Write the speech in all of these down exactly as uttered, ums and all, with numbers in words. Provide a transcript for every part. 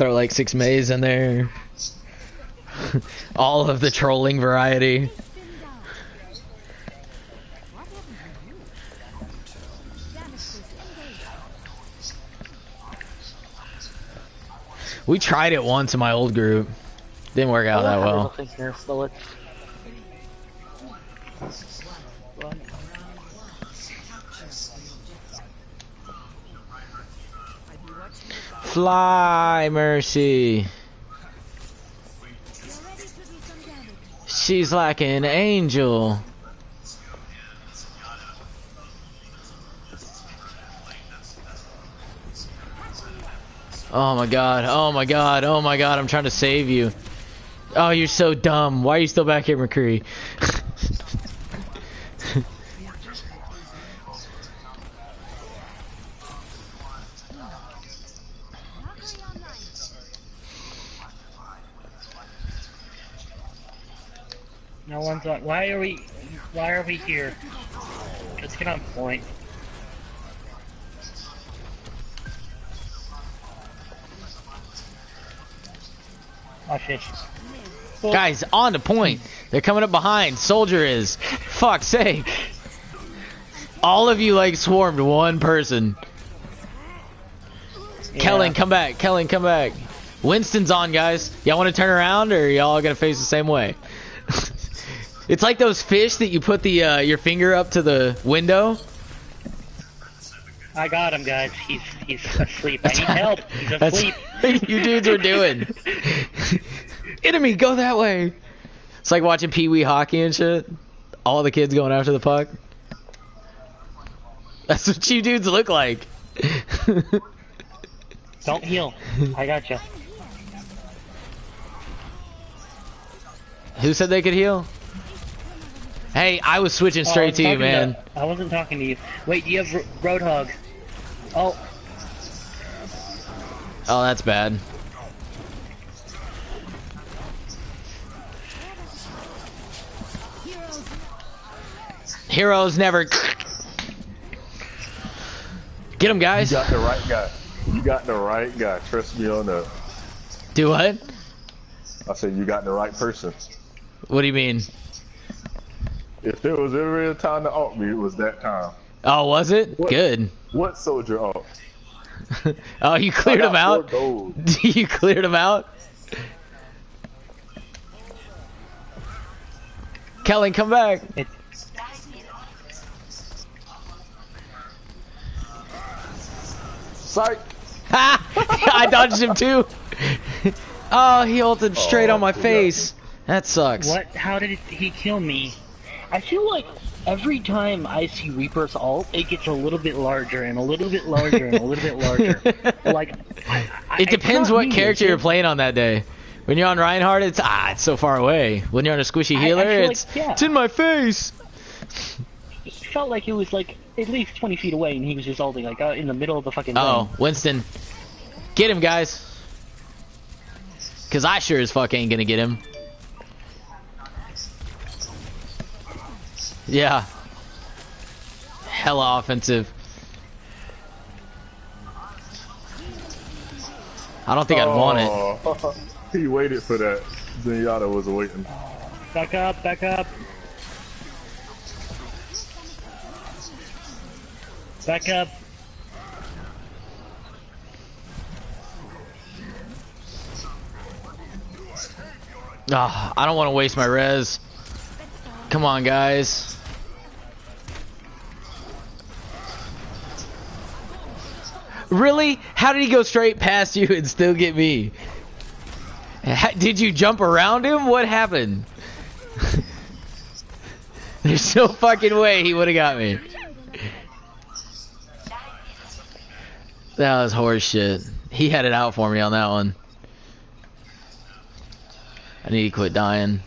Throw like six maze in there. All of the trolling variety. We tried it once in my old group. Didn't work out that well. Fly, Mercy. She's like an angel. Oh my god, oh my god, oh my god, I'm trying to save you. Oh, you're so dumb. Why are you still back here, McCree? No one's on. Why are we? Why are we here? Let's get on point. Watch this. Guys, on the point. They're coming up behind. Soldier is. Fuck's sake. All of you like swarmed one person. Yeah. Kellen, come back. Kellen, come back. Winston's on, guys. Y'all want to turn around, or y'all gonna face the same way? It's like those fish that you put the uh, your finger up to the window. I got him, guys. He's he's asleep. I need help. He's asleep. That's what you dudes are doing. Enemy, go that way. It's like watching Pee-wee hockey and shit. All the kids going after the puck. That's what you dudes look like. Don't heal. I got you. Who said they could heal? Hey, I was switching straight oh, was to you, man. To, I wasn't talking to you. Wait, do you have ro Roadhog? Oh. Oh, that's bad. Heroes never. Get him, guys. You got the right guy. You got the right guy. Trust me on that. Do what? I said you got the right person. What do you mean? If there was ever a time to alt me, it was that time. Oh, was it? What, Good. What soldier alt? Oh, you cleared him out? You cleared him out? Kellen, come back. It Sorry. Ha! I dodged him too. Oh, he ulted straight oh, on my face. That sucks. What? How did he kill me? I feel like every time I see Reaper's ult, it gets a little bit larger and a little bit larger and a little bit larger. Like, I, I, it depends what character you're playing on that day. When you're on Reinhardt, it's ah, it's so far away. When you're on a squishy healer, I, I it's like, yeah. It's in my face. It felt like it was like at least twenty feet away, and he was just ulting like out in the middle of the fucking. Uh oh, Winston, get him, guys. Cause I sure as fuck ain't gonna get him. Yeah. Hella offensive. I don't think oh, I'd want it. He waited for that. Zenyatta was waiting. Back up, back up. Back up. Oh, I don't want to waste my res. Come on, guys. Really? How did he go straight past you and still get me? How, did you jump around him? What happened? There's no fucking way he would have got me. That was horse shit. He had it out for me on that one. I need to quit dying.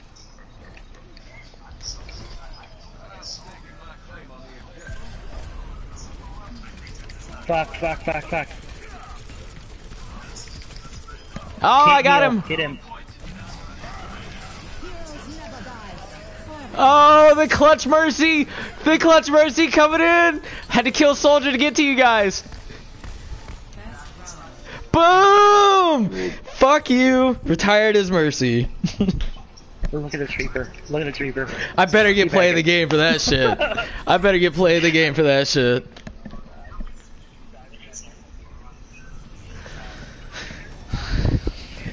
Fuck, fuck, fuck, fuck. Oh, Can't I got him. Hit him. Oh, the clutch mercy. The clutch mercy coming in. Had to kill Soldier to get to you guys. Boom! Dude. Fuck you. Retired as Mercy. Look at this Reaper. Look at this Reaper. I better get playing the game for that shit. I better get playing the game for that shit.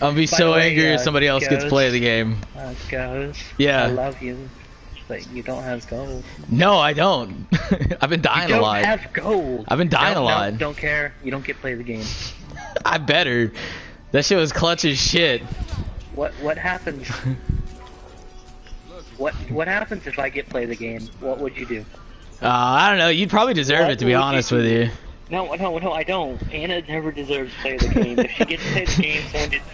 I'll be By so way, angry uh, if somebody else ghost, gets play the game. Uh, ghost, yeah. I love you, but you don't have gold. No, I don't. I've been dying you don't a lot. Have gold. I've been dying no, a lot. No, don't care. You don't get play the game. I better. That shit was clutch as shit. What what happens? what what happens if I get play the game? What would you do? Uh, I don't know. You'd probably deserve what it to be honest you with you. No, no, no, I don't. Ana never deserves to play the game. If she gets to play the game, someone gets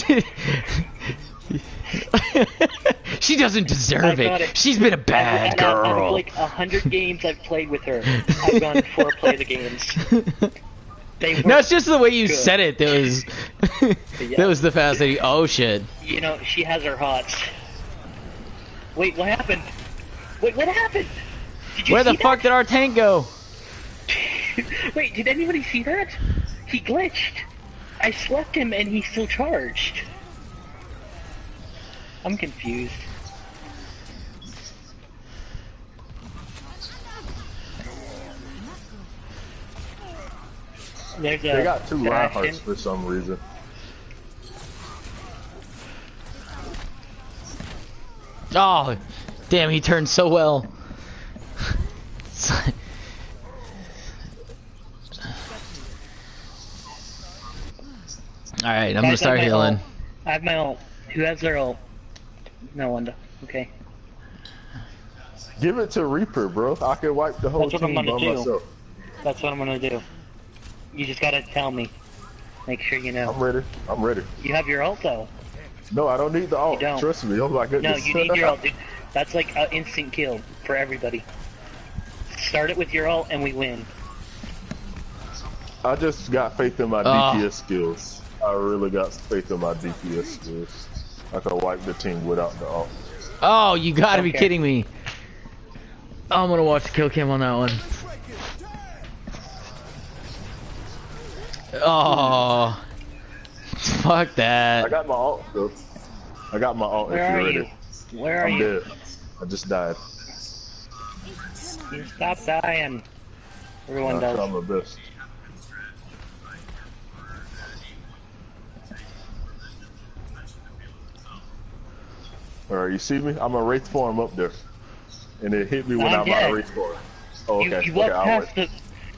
the job wrong. She doesn't deserve it. it. She's been a bad I, I, girl. Out of like a hundred games I've played with her, I've gone four play the games. No, it's just the way you good. said it. That was, yeah. that was the fast thing. Oh, shit. You know, she has her hots. Wait, what happened? Wait, what happened? Did you Where the fuck that? did our tank go? Wait, did anybody see that? He glitched. I slept him and he's still charged. I'm confused. There's a they got two Reinhardts for some reason. Oh, damn, he turned so well. Alright, I'm gonna start healing. Ult. I have my ult. Who has their ult? No one. Okay. Give it to Reaper, bro. I could wipe the whole That's team by do. myself. That's what I'm gonna do. You just gotta tell me. Make sure you know. I'm ready. I'm ready. You have your ult, though. No, I don't need the ult. You don't. Trust me. Oh my goodness. No, you need your ult, dude. That's like an instant kill for everybody. Start it with your ult and we win. I just got faith in my uh. D P S skills. I really got faith in my D P S skills. I could wipe the team without the ult. Oh, you gotta okay. be kidding me. I'm gonna watch the kill cam on that one. Oh. Fuck that. I got my ult, though. I got my ult Where if you're ready. You? Where I'm are dead. you? I just died. You stop dying. Everyone I does. I'm the best. Alright, you see me? I'm a wraith form up there. And it hit me when I'm, I'm out of wraith form. Oh, okay. You, you, walked okay past the,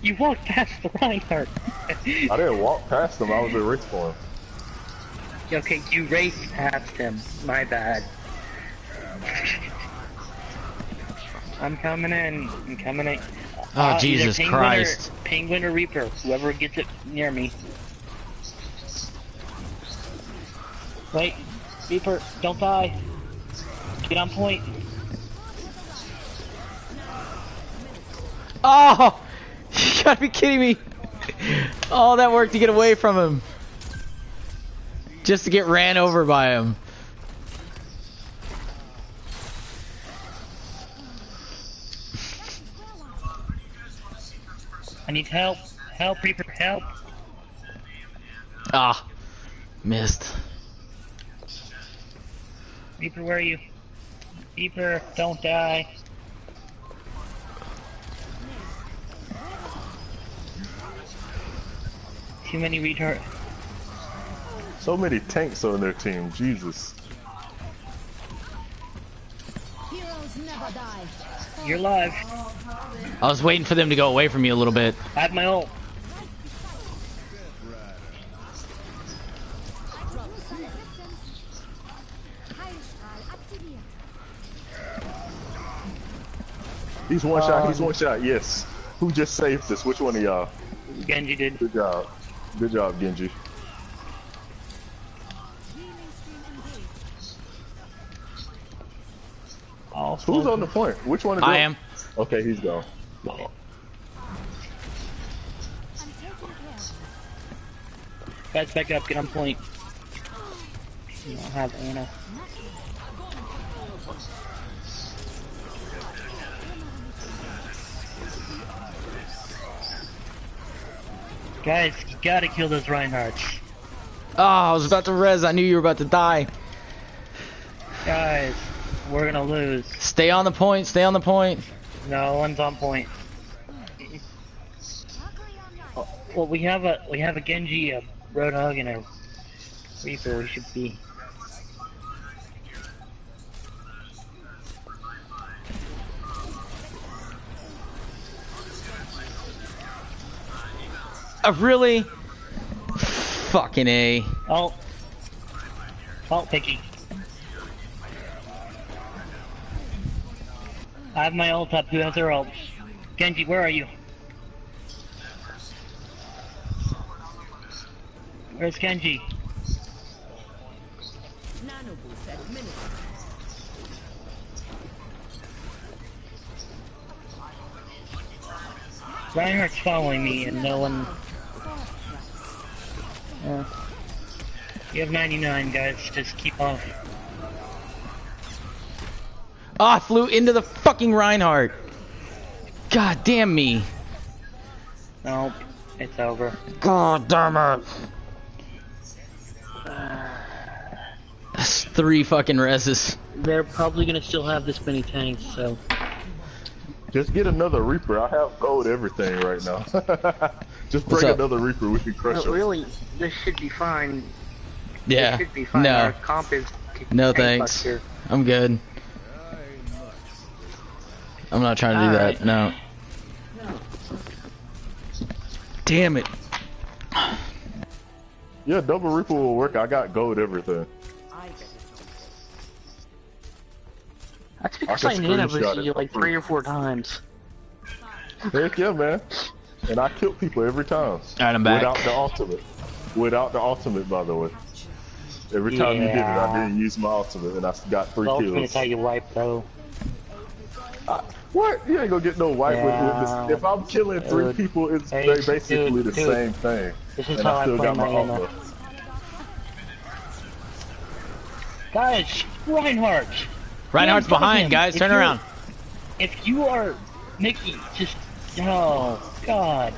you walked past the Reinhardt. I didn't walk past him, I was in wraith form. Okay, you raced past him. My bad. I'm coming in. I'm coming in. Oh, uh, Jesus Penguin Christ. Or, Penguin or Reaper, whoever gets it near me. Wait, Reaper, don't die. Get on point. Oh! You gotta be kidding me. All that work to get away from him. Just to get ran over by him. I need help. Help, Reaper, help. Ah. Missed. Reaper, where are you? Reaper, don't die. Too many retard. So many tanks on their team, Jesus. Heroes never die. You're alive. I was waiting for them to go away from you a little bit. I have my ult. He's one um, shot, he's one shot, yes. Who just saved us? Which one of y'all? Genji did. Good job. Good job, Genji. Oh, Who's on the point? Which one of you? I am. Okay, he's gone. Oh. Guys, back up, get on point. You don't have Ana. Guys, you gotta kill those Reinhardts. Oh, I was about to res. I knew you were about to die. Guys, we're gonna lose. Stay on the point. Stay on the point. No one's on point. Well, we have a we have a Genji, a Roadhog, and a Reaper. We should be. Uh, really? Fucking A. Oh. Oh, picky. I have my ult up. Who has their ult? Genji, where are you? Where's Genji? Reinhardt's following me and no one... Uh, you have ninety-nine, guys. Just keep off. Ah, oh, flew into the fucking Reinhardt. God damn me. Nope, it's over. God damn it. That's three fucking reses. They're probably gonna still have this many tanks, so. Just get another Reaper. I have gold everything right now. Just bring another Reaper. We can crush it. No, really, this should be fine. Yeah. This should be fine. No. Our comp is no thanks. Here. I'm good. I'm not trying to All do right. that. No. no. Damn it. Yeah, double Reaper will work. I got gold everything. That's because I, I knew that was you like three or four times. Heck yeah, man. And I kill people every time. Alright, I'm back. Without the ultimate. Without the ultimate, by the way. Every time yeah. you did it, I didn't use my ultimate, and I got three ultimate kills. Ultimate is how you wipe, though. I, what? You ain't gonna get no wipe yeah. with this. If I'm killing three dude. people, it's hey, basically dude, the dude. same thing. This is and how I still I got my ultimate. Guys, Reinhardt! Reinhardt's behind, guys. If Turn around. If you are Mickey, just oh god,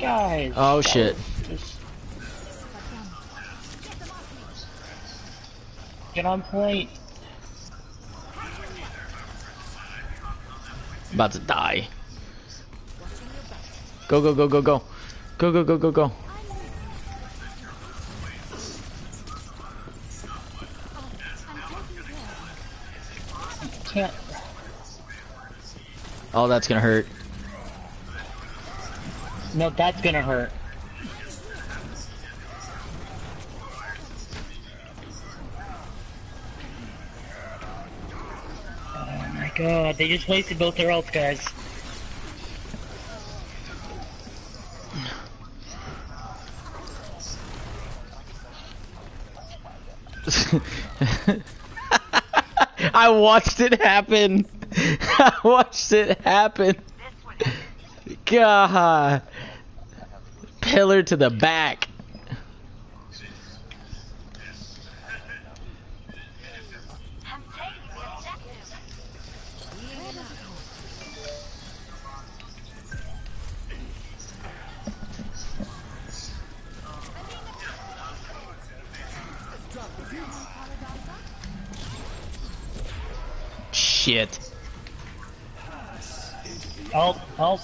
guys. Oh shit. Just... Get on point. About to die. Go go go go go, go go go go go. Can't. Oh, that's gonna hurt. No, that's gonna hurt. Oh my god, they just wasted both their ults, guys. I watched it happen. I watched it happen. God. Pillar to the back. Shit. Help, help.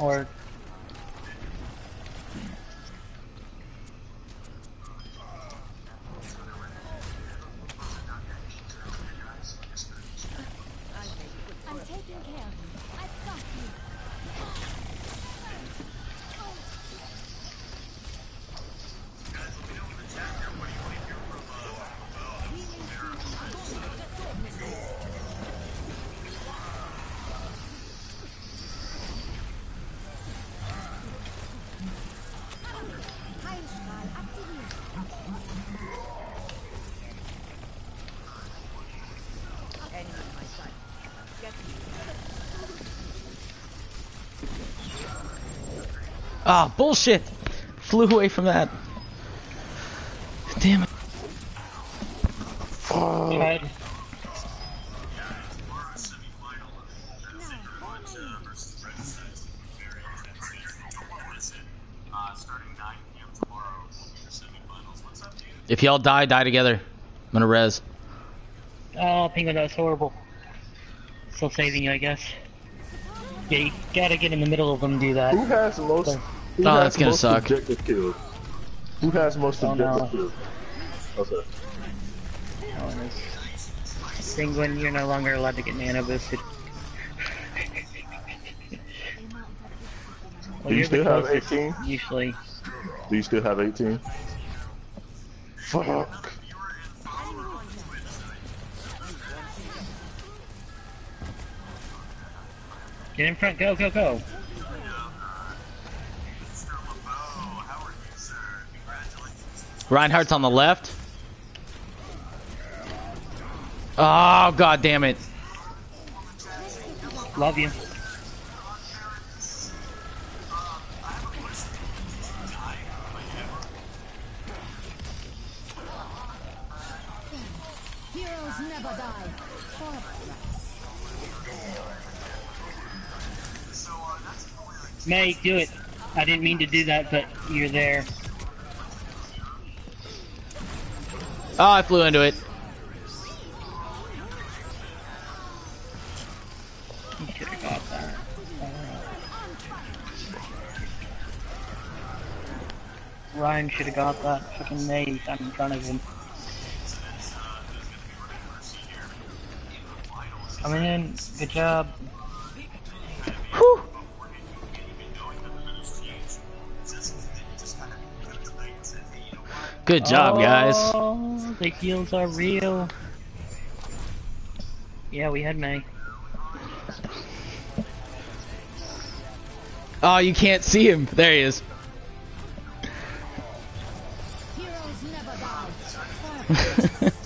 Or. I'm taking care of you. I've got you. Ah, bullshit! Flew away from that. Damn it. Oh. Tried. If y'all die, die together. I'm gonna res. Oh, Pingo, that was horrible. Still saving you, I guess. Yeah, you gotta get in the middle of them, do that. Who has the most? So, who oh, has that's gonna most suck. Objective kills? Who has most oh, objective no. kills? Okay. Oh, Penguin, you're no longer allowed to get mana boosted. Well, do you still have eighteen? Usually. Do you still have eighteen? Fuck. Get in front, go, go, go. Reinhardt's on the left. Oh, god damn it. Love you. Heroes never die. May, do it. I didn't mean to do that, but you're there. Oh, I flew into it. Ryan should have got that fucking maze in front of him. Coming in, good job. Whew. Good job, oh, guys. The heals are real. Yeah, we had May. Oh, you can't see him. There he is.